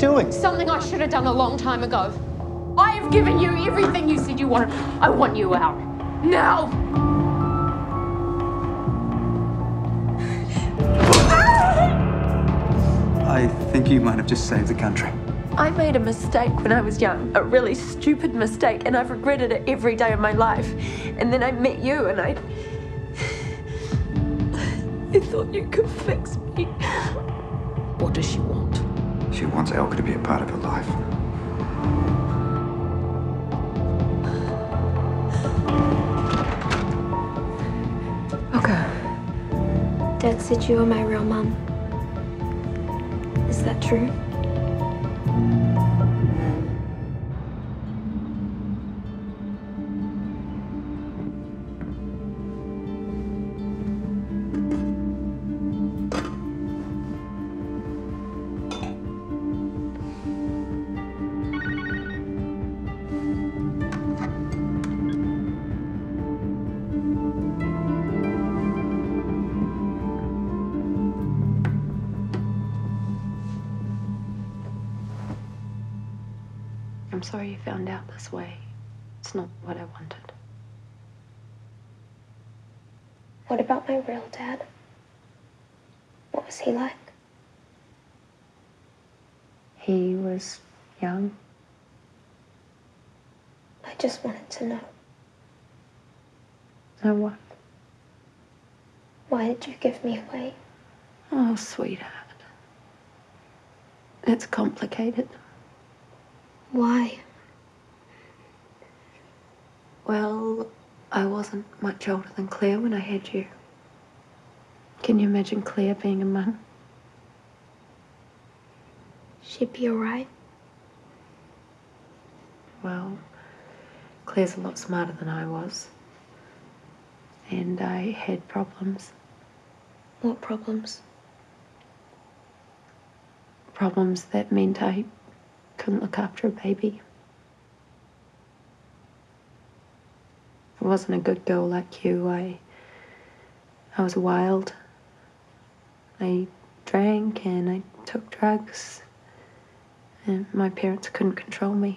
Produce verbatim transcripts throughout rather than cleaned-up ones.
doing? Something I should have done a long time ago. I have given you everything you said you wanted. I want you out. Now! I think you might have just saved the country. I made a mistake when I was young, a really stupid mistake, and I've regretted it every day of my life. And then I met you and I... I thought you could fix me. What does she want? She wants Elka to be a part of her life. Elka. Dad said you were my real mum. Is that true? I'm sorry you found out this way. It's not what I wanted. What about my real dad? What was he like? He was young. I just wanted to know. Know what? Why did you give me away? Oh, sweetheart. It's complicated. Why? Well, I wasn't much older than Claire when I had you. Can you imagine Claire being a mum? She'd be all right. Well, Claire's a lot smarter than I was. And I had problems. What problems? Problems that meant I... couldn't look after a baby. I wasn't a good girl like you. I, I was wild. I drank and I took drugs. And my parents couldn't control me.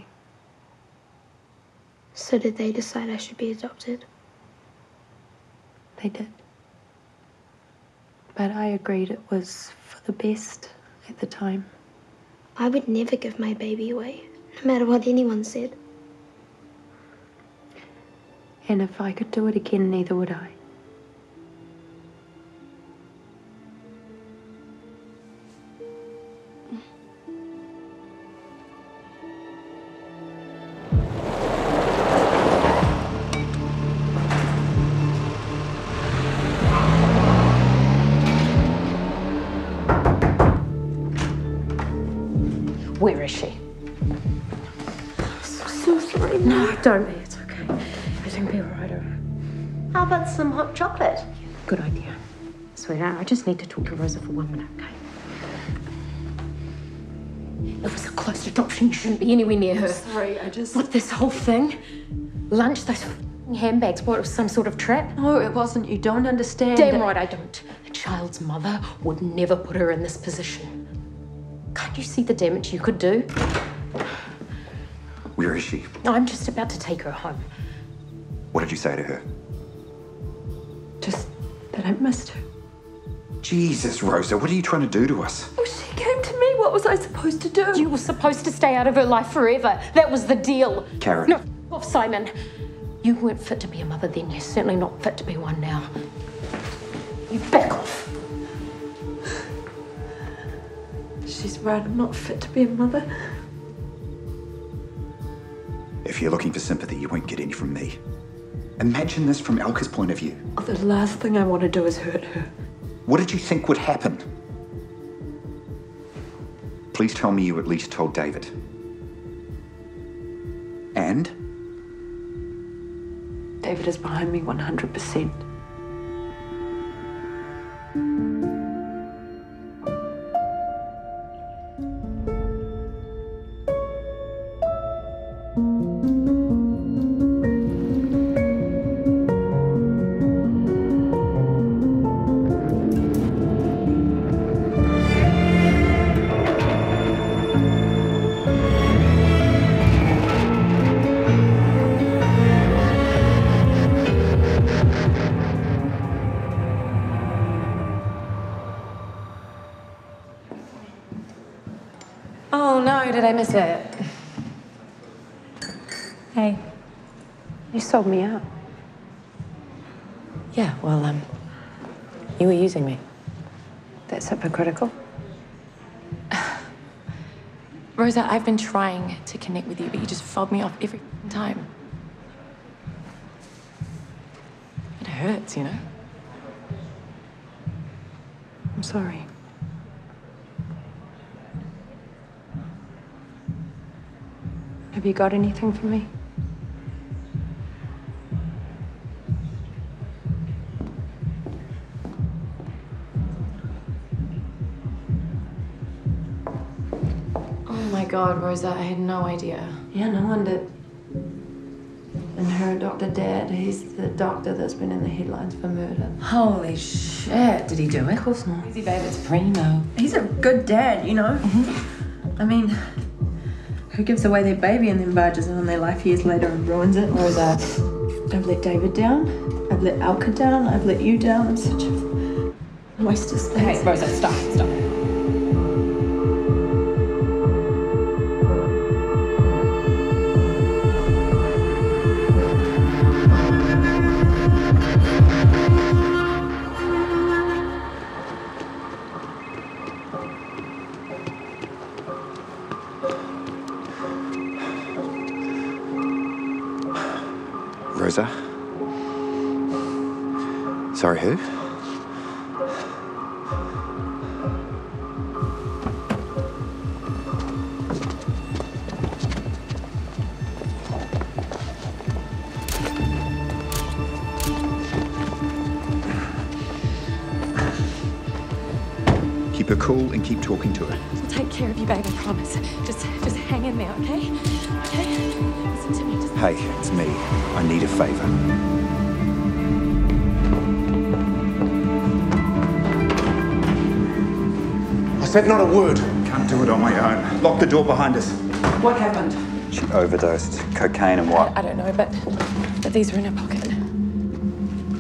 So did they decide I should be adopted? They did. But I agreed it was for the best at the time. I would never give my baby away, no matter what anyone said. And if I could do it again, neither would I. Where is she? I'm so sorry. No, don't be. It's okay. Everything will be all right, all right. How about some hot chocolate? Yeah, good idea. Sweetheart, I just need to talk to Roza for one minute, okay? It was a closed adoption. You shouldn't be anywhere near her. Sorry, I just... What, this whole thing? Lunch, those handbags. What, it was some sort of trap? No, it wasn't. You don't understand. Damn right I don't. A child's mother would never put her in this position. Can't you see the damage you could do? Where is she? I'm just about to take her home. What did you say to her? Just that I missed her. Jesus, Roza, what are you trying to do to us? Well, she came to me. What was I supposed to do? You were supposed to stay out of her life forever. That was the deal. Karen. No, off, Simon. You weren't fit to be a mother then. You're certainly not fit to be one now. You back off. She's right, I'm not fit to be a mother. If you're looking for sympathy, you won't get any from me. Imagine this from Elka's point of view. Oh, the last thing I want to do is hurt her. What did you think would happen? Please tell me you at least told David. And? David is behind me one hundred percent. no, did I miss it? Hey. You sold me out. Yeah, well, um, you were using me. That's hypocritical. Roza, I've been trying to connect with you, but you just fobbed me off every time. It hurts, you know? I'm sorry. Have you got anything for me? God, Roza, I had no idea. Yeah, no one did. And her Doctor Dad, he's the doctor that's been in the headlines for murder. Holy shit. Did he do it? Of course not. Easy, babe, it's primo. He's a good dad, you know? Mm-hmm. I mean, who gives away their baby and then barges in on their life years later and ruins it? Roza, I've let David down. I've let Alka down. I've let you down. I'm such a waste of space. Hey, Roza, stop, stop. Sorry, who? Keep her cool and keep talking to her. I'll take care of you, babe, I promise. Just, just hang in there, okay? Okay? Listen to me, just... Hey, it's me. I need a favor. Said not a word. Can't do it on my own. Lock the door behind us. What happened? She overdosed. Cocaine and what? I, I don't know, but, but these were in her pocket.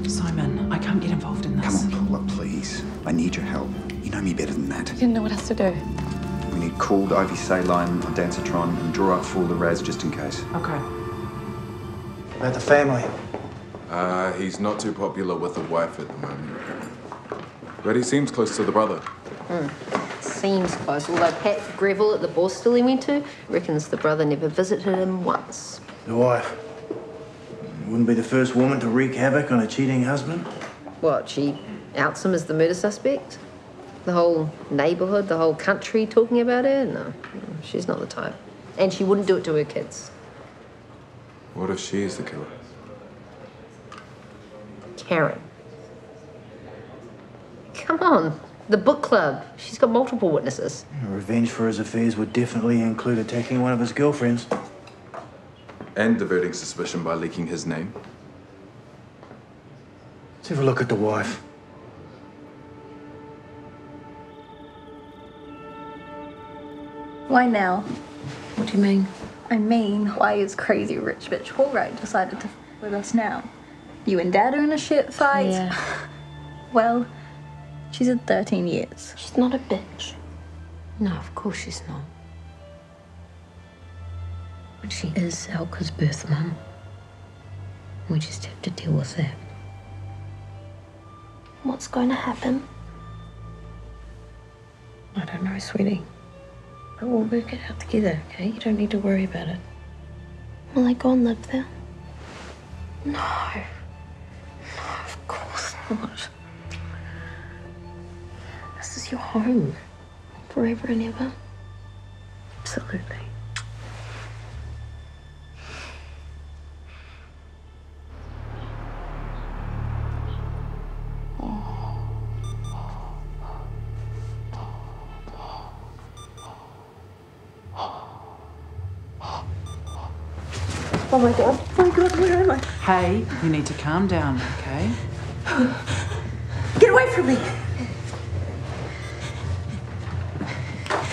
Simon, I can't get involved in this. Come on, Paula, please. I need your help. You know me better than that. You didn't know what else to do. We need cooled Ivy Saline on Dancitron and draw up for the Raz just in case. Okay. About the family? Uh, he's not too popular with the wife at the moment. But he seems close to the brother. Hmm. Seems close, although Pat Greville at the Borstal he went to reckons the brother never visited him once. The wife wouldn't be the first woman to wreak havoc on a cheating husband. What, she outs him as the murder suspect? The whole neighbourhood, the whole country talking about her? No, she's not the type. And she wouldn't do it to her kids. What if she is the killer? Karen. Come on. The book club. She's got multiple witnesses. Revenge for his affairs would definitely include attacking one of his girlfriends. And diverting suspicion by leaking his name. Let's have a look at the wife. Why now? What do you mean? I mean, why is crazy rich bitch Hallwright decided to f*** with us now? You and Dad are in a shit fight. Yeah. Well... she's in thirteen years. She's not a bitch. No, of course she's not. But she is Alka's birth mum. We just have to deal with that. What's going to happen? I don't know, sweetie. But we'll work it out together, okay? You don't need to worry about it. Will I go and live there? No. No, of course not. This is your home, forever and ever. Absolutely. Oh my God, oh my God, where am I? Hey, you need to calm down, okay? Get away from me!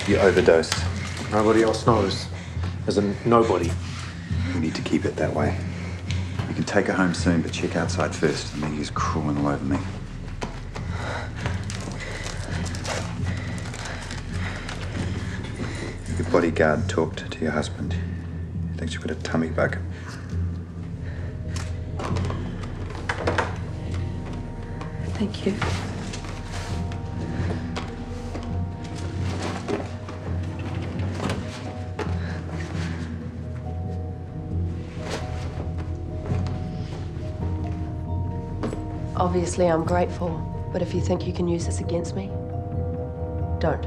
You overdosed. Nobody else knows. As in, nobody. We need to keep it that way. You can take her home soon, but check outside first. The media's crawling all over me. You could bodyguard talked to your husband. He thinks you've got a tummy bug. Thank you. Obviously, I'm grateful, but if you think you can use this against me, don't.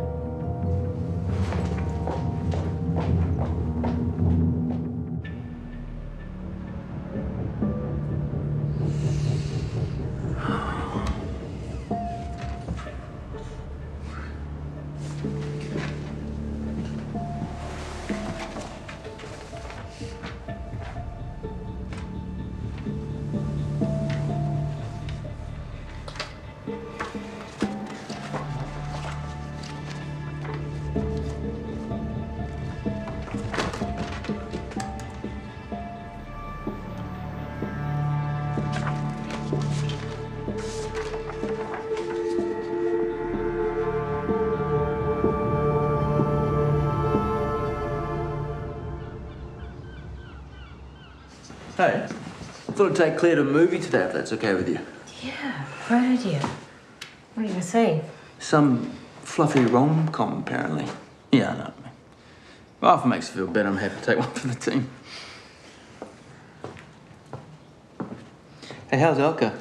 Hey, I thought I'd take Claire to a movie today, if that's okay with you. Yeah, right idea. What are you going to see? Some fluffy rom-com, apparently. Yeah, I know. Well, if it makes you feel better, I'm happy to take one for the team. Hey, how's Elka?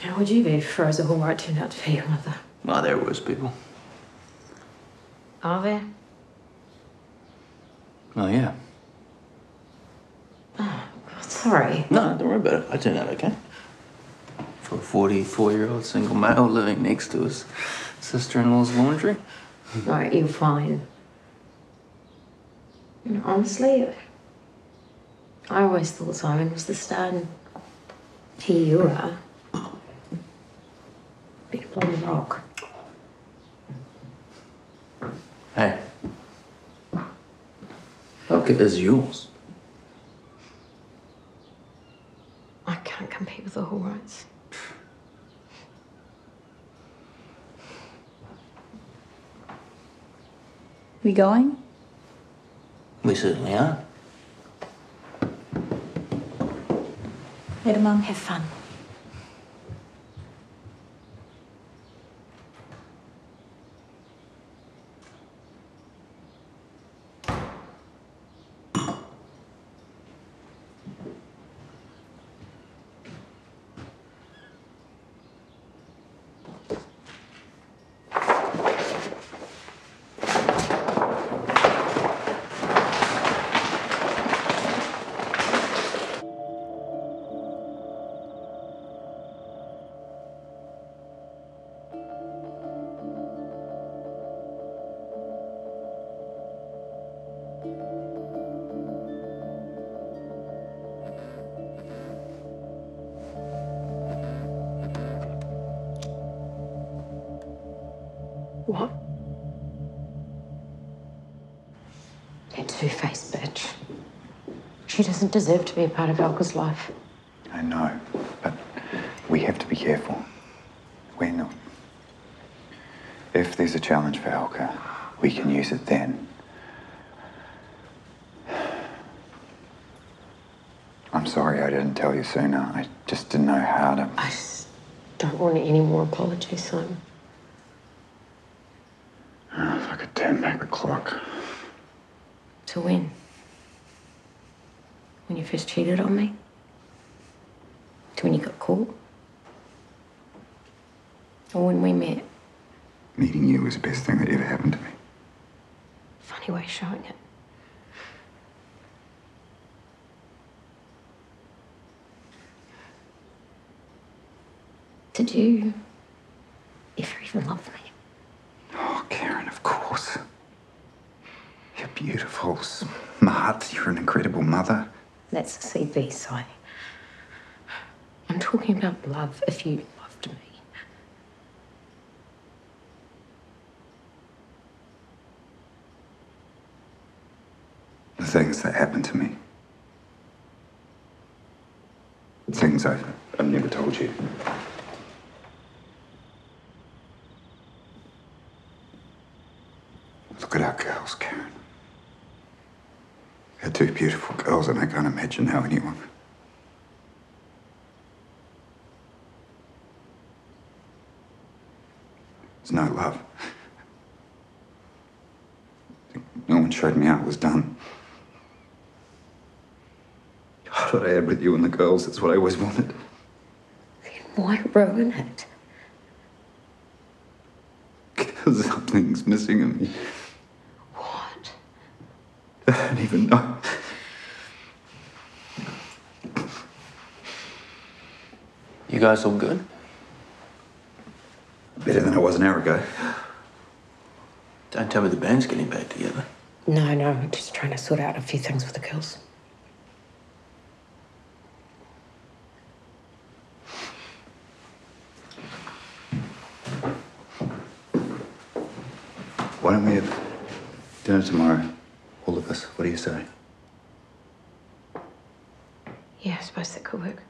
How would you be if Roza Hallwright turned out to be your mother? Well, there are worse people. Are there? Oh, yeah. Sorry. No, don't worry about it. I turned out okay. For a forty-four-year-old single male living next to his sister-in-law's laundry. Right, you're fine. And honestly, I always thought Simon was the star, and here you are. Bit of bloody rock. Hey. Look, it is yours. Can't compete with the Hallwrights. We going? We certainly are. Let Mum have fun. What? That two-faced bitch. She doesn't deserve to be a part of Elka's life. I know, but we have to be careful. We're not. If there's a challenge for Elka, we can use it then. I'm sorry I didn't tell you sooner. I just didn't know how to... I just don't want any more apologies, Simon. Turn back the clock. To when? When you first cheated on me? To when you got caught? Or when we met? Meeting you was the best thing that ever happened to me. Funny way of showing it. Did you ever even love me? You're beautiful, smart, you're an incredible mother. That's the C V side. I'm talking about love, if you loved me. The things that happened to me. Things I've, I've never told you. Look at our girls, Karen. They're two beautiful girls, and I can't imagine how anyone... There's no love. No one showed me how it was done. I thought I had with you and the girls. That's what I always wanted. Then why ruin it? Because something's missing in me. What? I don't even know. You guys all good? Better than I was an hour ago. Don't tell me the band's getting back together. No, no, I'm just trying to sort out a few things with the girls. Why don't we have dinner tomorrow, all of us? What do you say? Yeah, I suppose that could work.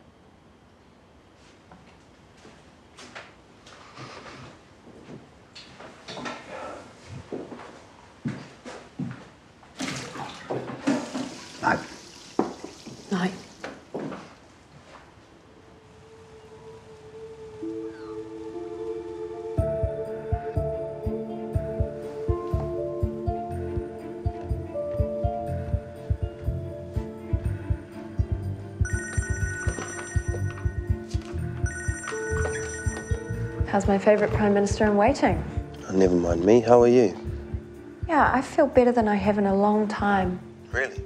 How's my favourite Prime Minister in waiting? Oh, never mind me. How are you? Yeah, I feel better than I have in a long time. Really?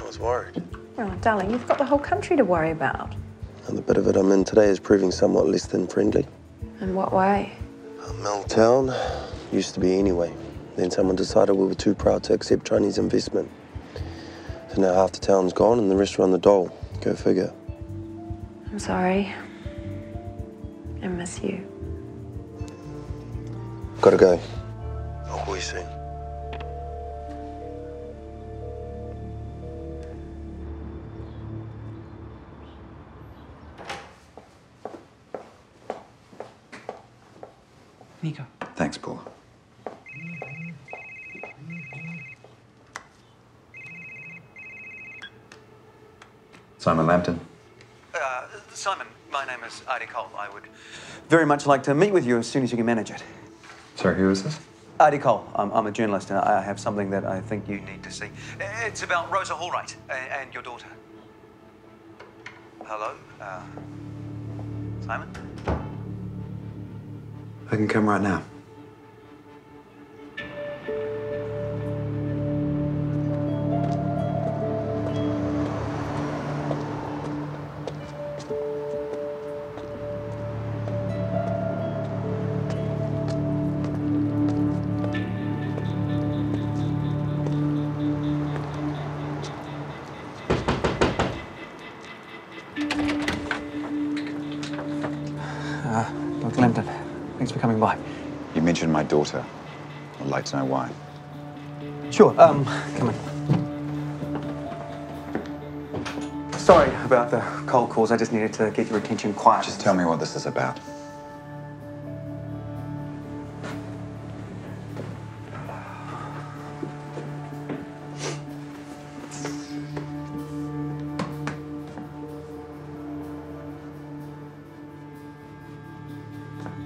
I was worried. Oh, darling, you've got the whole country to worry about. And the bit of it I'm in today is proving somewhat less than friendly. In what way? Uh, Mill Town used to be anyway. Then someone decided we were too proud to accept Chinese investment. So now half the town's gone and the rest are on the dole. Go figure. I'm sorry. I miss you. Gotta go. I'll call you soon. Nico. Thanks, Paula. Simon Lampton. Uh, Simon. My name is Artie Cole. I would very much like to meet with you as soon as you can manage it. Sorry, who is this? Artie Cole. I'm, I'm a journalist and I have something that I think you need to see. It's about Roza Hallwright and your daughter. Hello? Uh, Simon? I can come right now. My daughter. I'd like to know why. Sure, um, come in. Sorry about the cold calls. I just needed to get your attention quiet. Just tell me what this is about.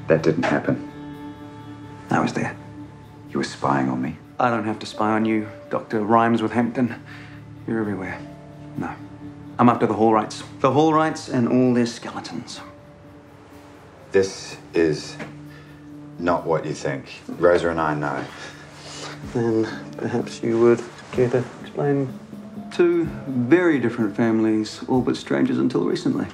That didn't happen. I was there. You were spying on me. I don't have to spy on you. Doctor Rhymes with Hampton. You're everywhere. No. I'm after the Hallwrights. The Hallwrights and all their skeletons. This is not what you think. Roza and I know. Then perhaps you would care to explain two very different families, all but strangers until recently.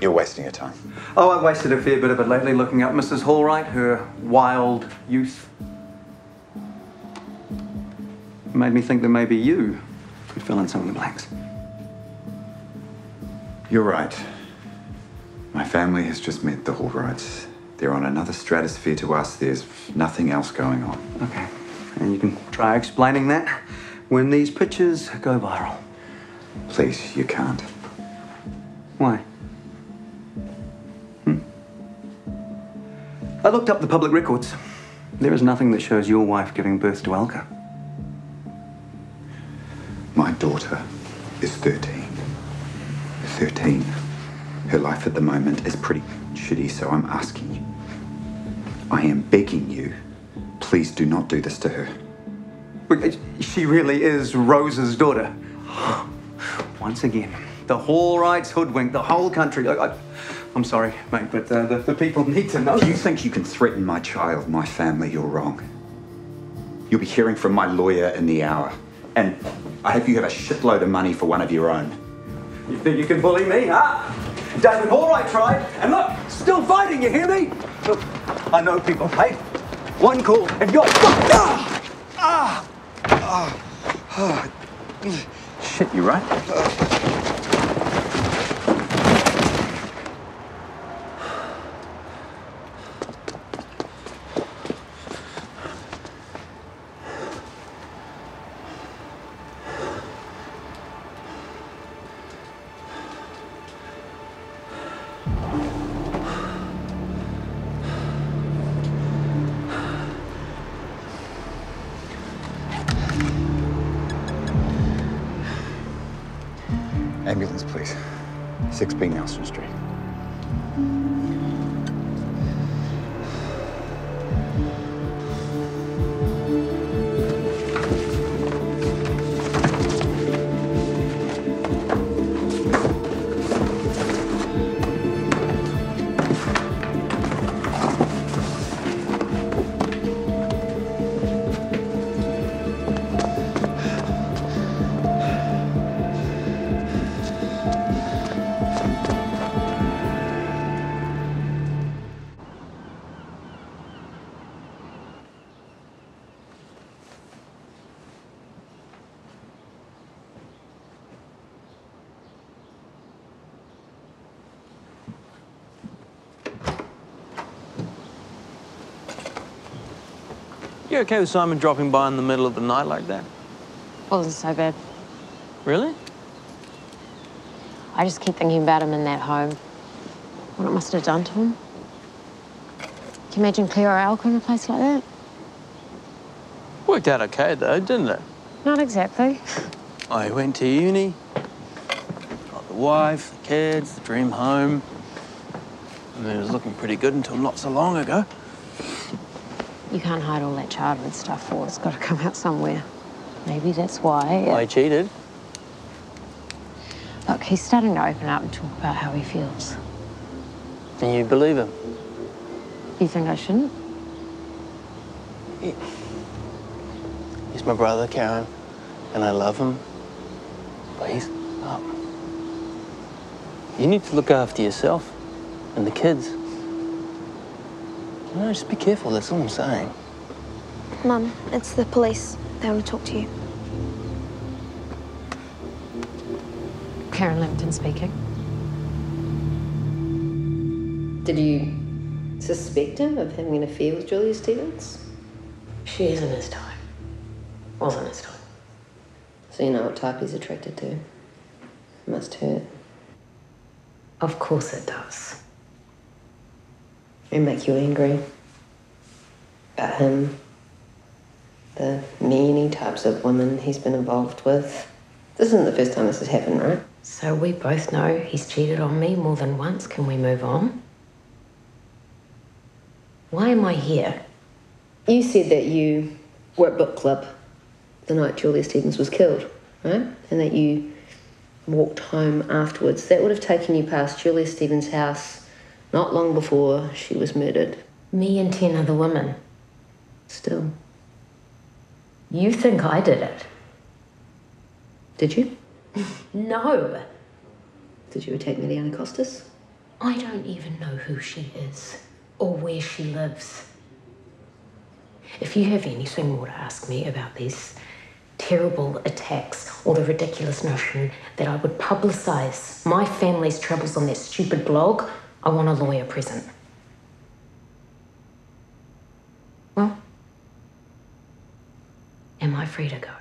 You're wasting your time. Oh, I've wasted a fair bit of it lately looking up Missus Hallwright, her wild youth. It made me think that maybe you could fill in some of the blanks. You're right. My family has just met the Hallwrights. They're on another stratosphere to us. There's nothing else going on. Okay, and you can try explaining that when these pictures go viral. Please, you can't. Why? I looked up the public records. There is nothing that shows your wife giving birth to Alka. My daughter is thirteen. Thirteen. Her life at the moment is pretty shitty, so I'm asking you. I am begging you, please do not do this to her. She really is Roza's daughter. Once again, the Hallwrights hoodwinked the whole country. I, I, I'm sorry, mate, but uh, the, the people need to know. If you think you can threaten my child, my family, you're wrong. You'll be hearing from my lawyer in the hour. And I hope you have a shitload of money for one of your own. You think you can bully me, huh? David Hallwright tried, and look, still fighting, you hear me? Look, I know people hate. One call, and you're... Ah! Ah! Ah! Ah! Shit, you right? Ambulance, please. six B Nelson Street. You okay with Simon dropping by in the middle of the night like that? Wasn't so bad. Really? I just keep thinking about him in that home. What it must have done to him. Can you imagine Claire or Alka in a place like that? Worked out okay though, didn't it? Not exactly. I went to uni, got the wife, the kids, the dream home. I mean, it was looking pretty good until not so long ago. You can't hide all that childhood stuff, or it's got to come out somewhere. Maybe that's why... It... I cheated. Look, he's starting to open up and talk about how he feels. And you believe him? You think I shouldn't? He... He's my brother, Karen, and I love him. But he's up. You need to look after yourself and the kids. No, just be careful, that's all I'm saying. Mum, it's the police. They want to talk to you. Karen Lampton speaking. Did you suspect him of having an affair with Julia Stevens? She isn't his type. Wasn't his type. So you know what type he's attracted to? It must hurt. Of course it does. It make you angry about him, the many types of women he's been involved with. This isn't the first time this has happened, right? So we both know he's cheated on me more than once. Can we move on? Why am I here? You said that you were at book club the night Julia Stevens was killed, right? And that you walked home afterwards. That would have taken you past Julia Stevens' house not long before she was murdered. Me and ten other women. Still. You think I did it? Did you? No. Did you attack Miliana Costas? I don't even know who she is or where she lives. If you have anything more to ask me about these terrible attacks or the ridiculous notion that I would publicize my family's troubles on that stupid blog, I want a lawyer present. Well, am I free to go?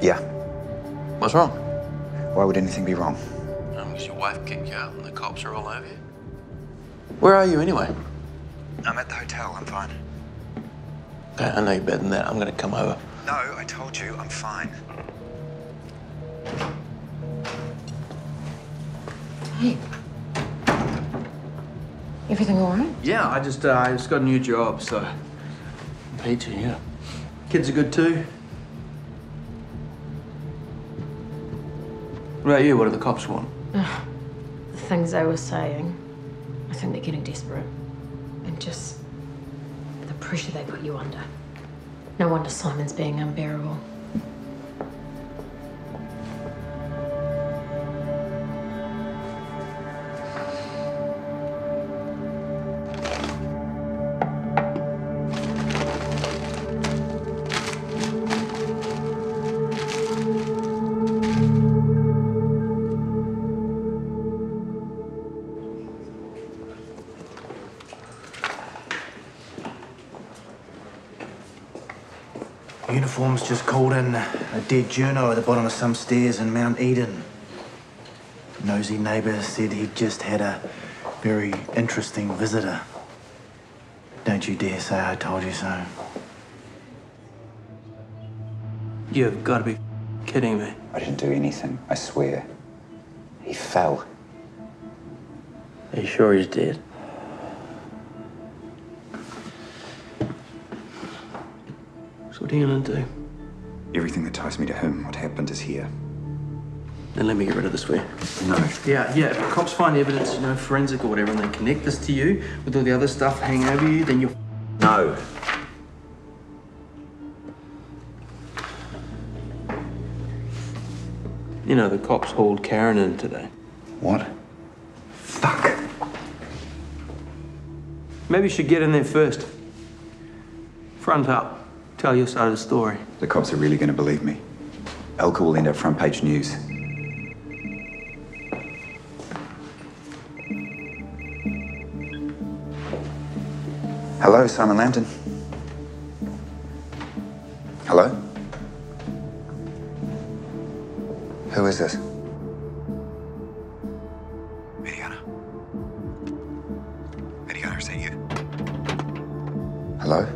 Yeah. What's wrong? Why would anything be wrong? Um, because your wife kicked you out and the cops are all over you. Where are you anyway? I'm at the hotel, I'm fine. Okay, I know you're better than that. I'm gonna come over. No, I told you, I'm fine. Hey. Everything all right? Yeah, I just, uh, I just got a new job, so... Peter, yeah. Kids are good too. What about you? What do the cops want? Uh, the things they were saying. I think they're getting desperate. And just the pressure they put you under. No wonder Simon's being unbearable. Uniform's just called in a dead journo at the bottom of some stairs in Mount Eden. Nosy neighbour said he'd just had a very interesting visitor. Don't you dare say I told you so. You've got to be kidding me. I didn't do anything, I swear. He fell. Are you sure he's dead? What are you gonna do? Everything that ties me to him, what happened, is here. Then let me get rid of this way. No. Yeah, yeah, if cops find evidence, you know, forensic or whatever, and they connect this to you with all the other stuff hanging over you, then you'll... No. You know, the cops hauled Karen in today. What? Fuck. Maybe you should get in there first. Front up. Tell your side of the story. The cops are really going to believe me. Elka will end up front page news. Hello, Simon Lampton. Hello? Who is this? Miliana. Miliana, is that you? Hello?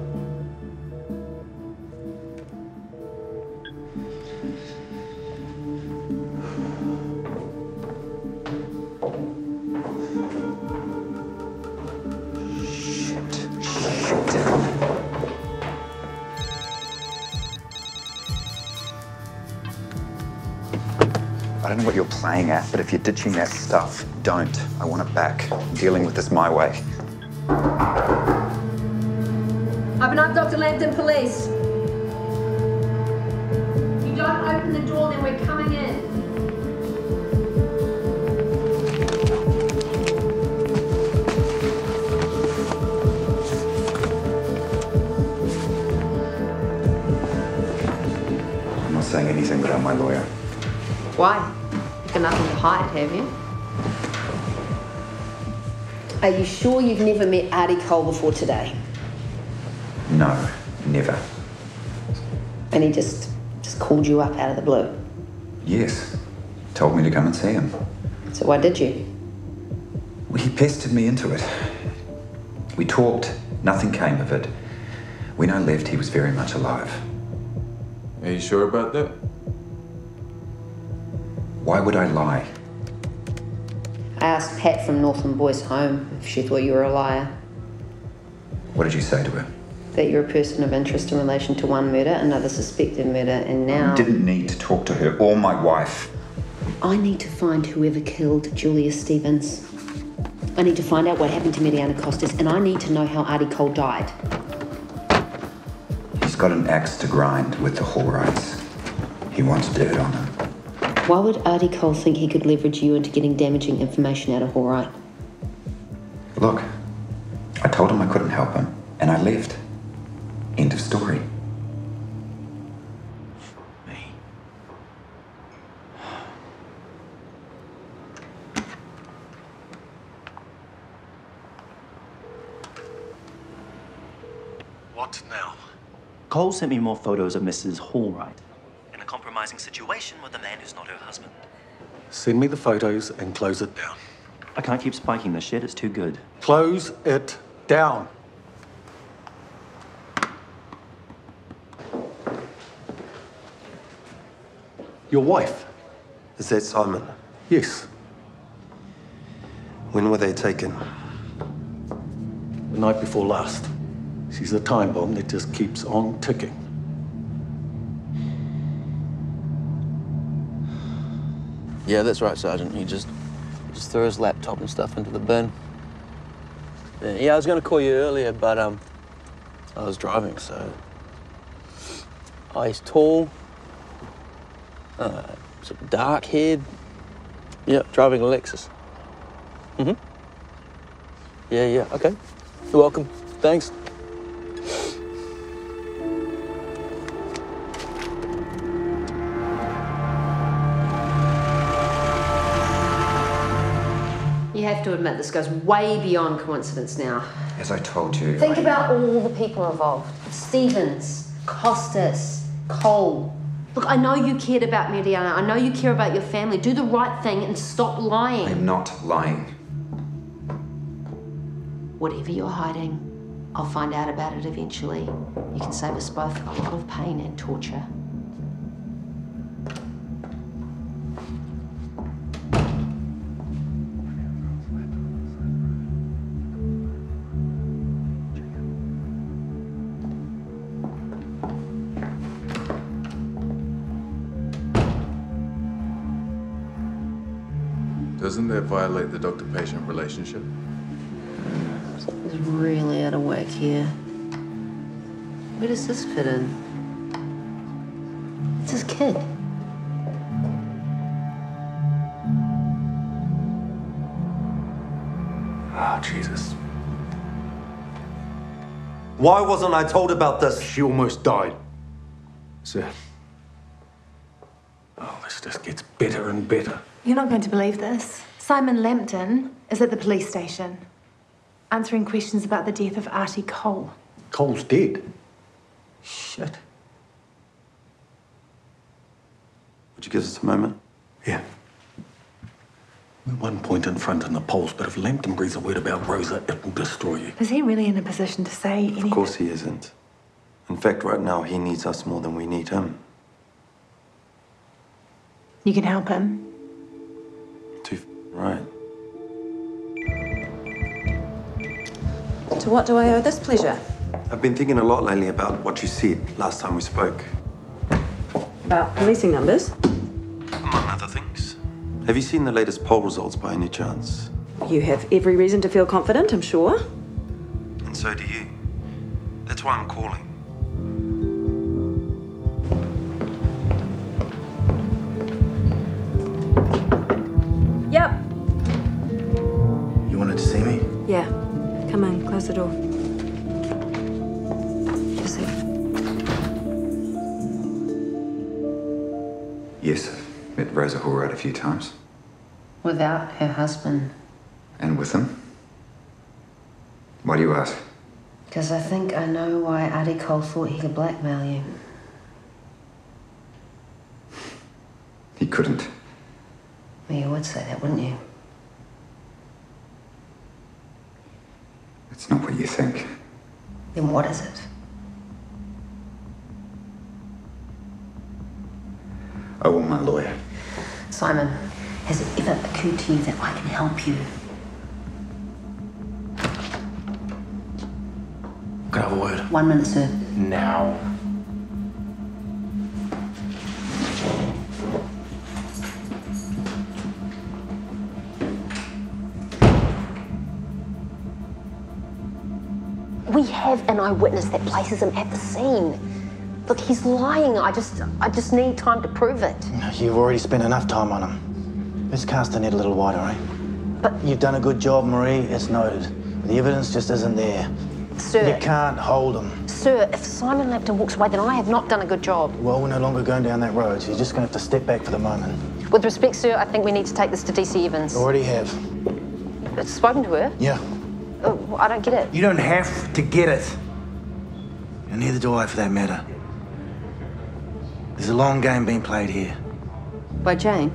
Playing at, but if you're ditching that stuff, don't. I want it back. I'm dealing with this my way. I've been up, Doctor Lampton, police. If you don't open the door, then we're coming in. I'm not saying anything without my lawyer. Why? Nothing to hide, have you? Are you sure you've never met Artie Cole before today? No, never. And he just, just called you up out of the blue? Yes. Told me to come and see him. So why did you? Well, he pestered me into it. We talked, nothing came of it. When I left, he was very much alive. Are you sure about that? Why would I lie? I asked Pat from Northland Boys' home if she thought you were a liar. What did you say to her? That you're a person of interest in relation to one murder, another suspected murder, and now... I didn't need to talk to her or my wife. I need to find whoever killed Julia Stevens. I need to find out what happened to Miliana Costas, and I need to know how Adi Cole died. He's got an axe to grind with the Hallwrights. He wants dirt on him. Why would Adi Cole think he could leverage you into getting damaging information out of Hallwright? Look, I told him I couldn't help him, and I left. End of story. Me. What now? Cole sent me more photos of Missus Hallwright. And a compromise. compromising situation with a man who's not her husband. Send me the photos and close it down. I can't keep spiking this shit, it's too good. Close it down. Your wife? Is that Simon? Yes. When were they taken? The night before last. She's a time bomb that just keeps on ticking. Yeah, that's right, Sergeant. He just, he just threw his laptop and stuff into the bin. Yeah, I was going to call you earlier, but um, I was driving, so... Oh, he's tall. Uh, sort of dark-haired. Yeah, driving a Lexus. Mm-hmm. Yeah, yeah, okay. You're welcome. Thanks. You have to admit, this goes way beyond coincidence now. As I told you... Think I... about all the people involved. Stevens, Costas, Cole. Look, I know you cared about Miliana. I know you care about your family. Do the right thing and stop lying. I'm not lying. Whatever you're hiding, I'll find out about it eventually. You can save us both a lot of pain and torture. Doesn't that violate the doctor-patient relationship? Something's really out of whack here. Where does this fit in? It's his kid. Oh, Jesus. Why wasn't I told about this? She almost died. Sir. Oh, this just gets better and better. You're not going to believe this. Simon Lampton is at the police station, answering questions about the death of Artie Cole. Cole's dead? Shit. Would you give us a moment? Yeah. We're one point in front in the polls, but if Lampton breathes a word about Roza, it will destroy you. Is he really in a position to say anything? Of course he isn't. In fact, right now, he needs us more than we need him. You can help him. Right. To what do I owe this pleasure? I've been thinking a lot lately about what you said last time we spoke. About policing numbers? Among other things. Have you seen the latest poll results by any chance? You have every reason to feel confident, I'm sure. And so do you. That's why I'm calling. Yep. You wanted to see me? Yeah. Come in, close the door. Just a sec. Yes, I've met Roza Hallwright a few times. Without her husband. And with him? Why do you ask? Because I think I know why Adi Cole thought he could blackmail you. He couldn't. You would say that, wouldn't you? It's not what you think. Then what is it? I want my lawyer. Simon, has it ever occurred to you that I can help you? Can I have a word? One minute, sir. Now. We have an eyewitness that places him at the scene. Look, he's lying. I just, I just need time to prove it. You've already spent enough time on him. Let's cast the net a little wider, eh? But... You've done a good job, Marie. It's noted. The evidence just isn't there. Sir... You can't hold him. Sir, if Simon Lampton walks away, then I have not done a good job. Well, we're no longer going down that road, so you're just going to have to step back for the moment. With respect, sir, I think we need to take this to D C Evans. Already have. I've spoken to her? Yeah. Oh, I don't get it. You don't have to get it. And neither do I, for that matter. There's a long game being played here. By Jane?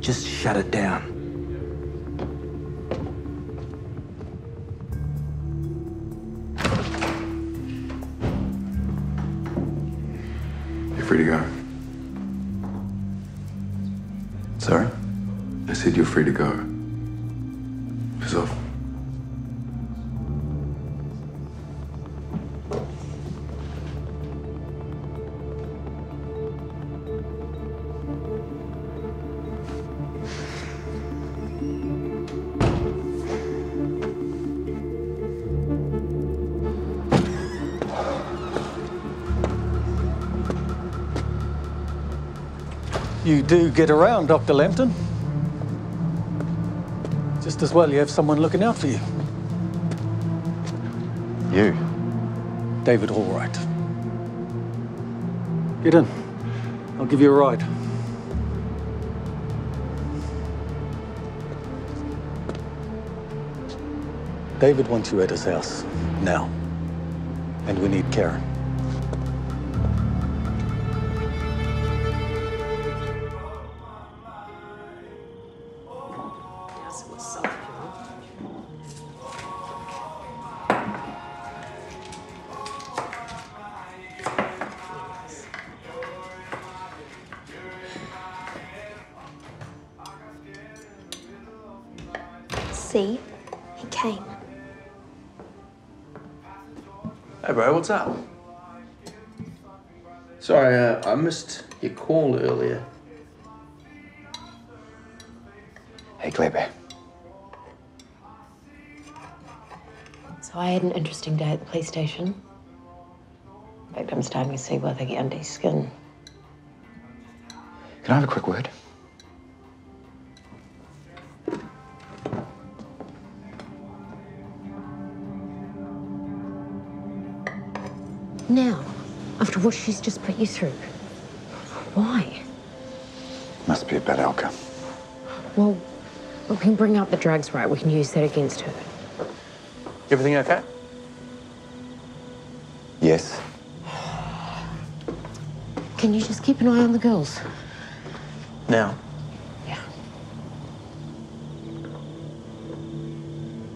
Just shut it down. You're free to go. Sorry? I said you're free to go. Piss off. You do get around, Doctor Lampton. Just as well you have someone looking out for you. You? David Hallwright. Get in. I'll give you a ride. David wants you at his house, now. And we need Karen. See, he came. Hey bro, what's up? Sorry, uh, I missed your call earlier. Hey, Claire. So I had an interesting day at the police station. In fact, I'm starting to see why they get under your skin. Can I have a quick word? Now, after what she's just put you through. Why? Must be a bad alka. Well, we can bring up the drugs, right? We can use that against her. Everything okay? Yes. Can you just keep an eye on the girls? Now? Yeah.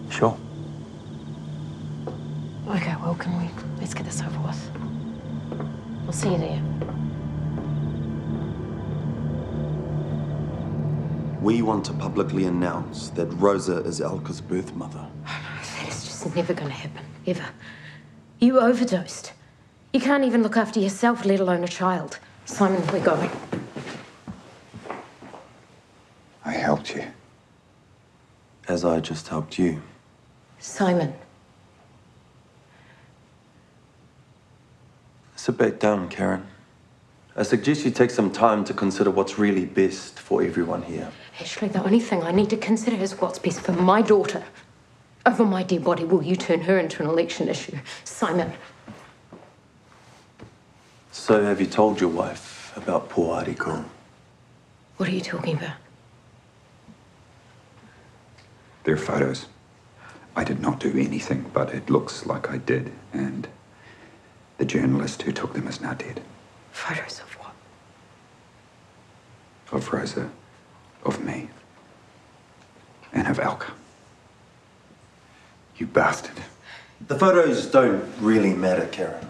Sure. Okay, well, can we... Let's get this over with. We'll see you there. We want to publicly announce that Roza is Alka's birth mother. Oh, no, that is just never going to happen, ever. You overdosed. You can't even look after yourself, let alone a child. Simon, we're going. I helped you. As I just helped you. Simon. Sit back down, Karen. I suggest you take some time to consider what's really best for everyone here. Actually, the only thing I need to consider is what's best for my daughter. Over my dead body, will you turn her into an election issue? Simon. So have you told your wife about poor Adi Cole? What are you talking about? There are photos. I did not do anything, but it looks like I did, and... the journalist who took them is now dead. Photos of what? Of Roza, of me, and of Alka. You bastard. The photos don't really matter, Karen.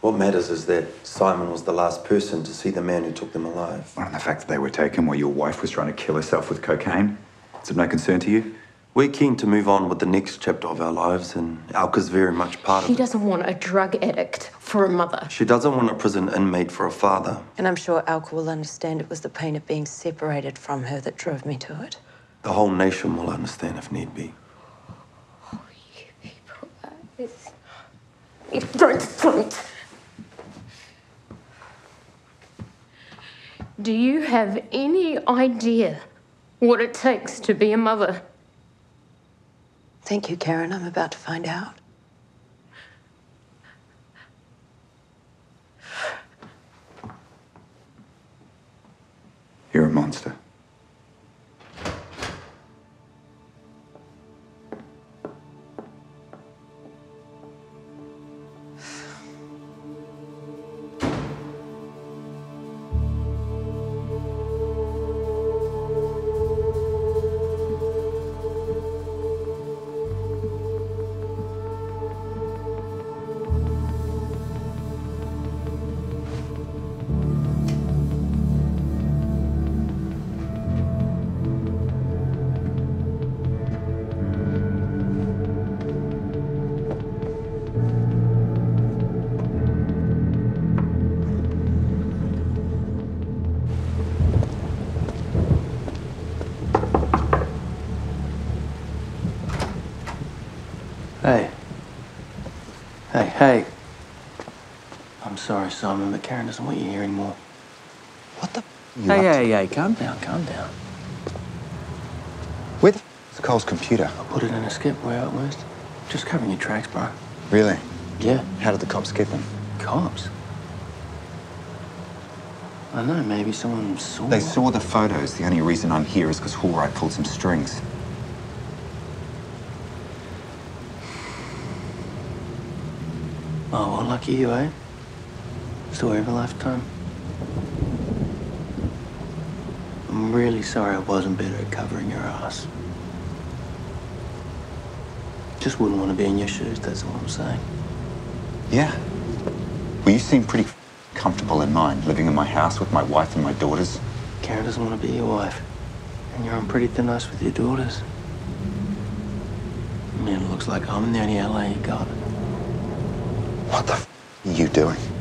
What matters is that Simon was the last person to see the man who took them alive. Well, and the fact that they were taken while your wife was trying to kill herself with cocaine, it's of no concern to you? We're keen to move on with the next chapter of our lives, and Alka's very much part of it. She doesn't want a drug addict for a mother. She doesn't want a prison inmate for a father. And I'm sure Alka will understand it was the pain of being separated from her that drove me to it. The whole nation will understand if need be. Oh, you people are this. You don't think. Do you have any idea what it takes to be a mother? Thank you, Karen. I'm about to find out. You're a monster. Hey, hey. I'm sorry, Simon, but Karen doesn't want you here anymore. What the? You hey, hey, hey, calm down, calm down. Where the f is Cole's computer? I put it in a skip way out west. Just covering your tracks, bro. Really? Yeah. How did the cops get them? Cops? I don't know, maybe someone saw... They saw the photos. The only reason I'm here is because Hallwright pulled some strings. Oh, well, lucky you, eh? Story of a lifetime. I'm really sorry I wasn't better at covering your ass. Just wouldn't want to be in your shoes, that's all I'm saying. Yeah. Well, you seem pretty comfortable in mine, living in my house with my wife and my daughters. Karen doesn't want to be your wife. And you're on pretty thin ice with your daughters. I mean, it looks like I'm the only L A you got. What the f are you doing?